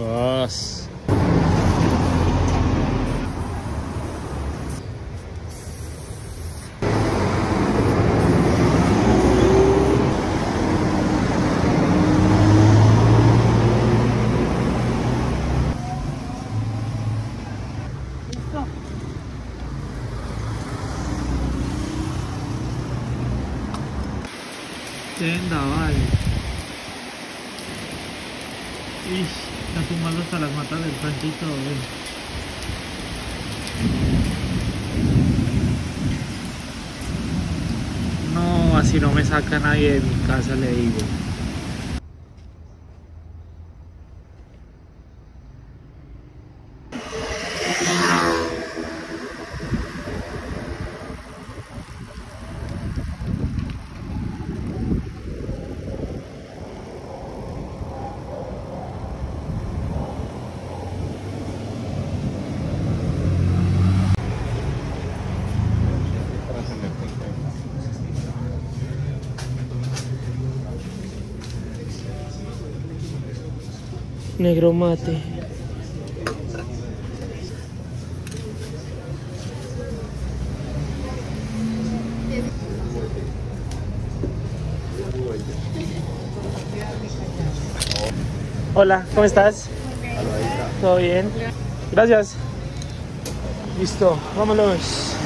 Nossa. Tenda, vale. Y está fumando hasta las matas del panchito, güey. No, así no me saca nadie de mi casa, le digo. Negro mate. Hola, ¿cómo estás? ¿Todo bien? Gracias. Listo, vámonos.